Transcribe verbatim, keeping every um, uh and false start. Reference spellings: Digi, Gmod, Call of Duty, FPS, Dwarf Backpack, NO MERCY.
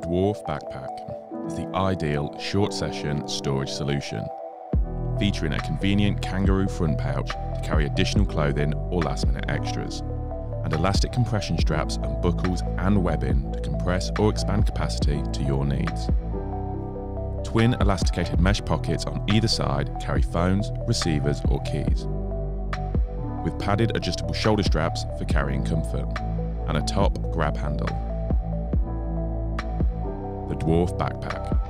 the Dwarf Backpack is the ideal short-session storage solution, featuring a convenient kangaroo front pouch to carry additional clothing or last-minute extras, and elastic compression straps and buckles and webbing to compress or expand capacity to your needs. Twin elasticated mesh pockets on either side carry phones, receivers or keys, with padded adjustable shoulder straps for carrying comfort, and a top grab handle. The Dwarf Backpack.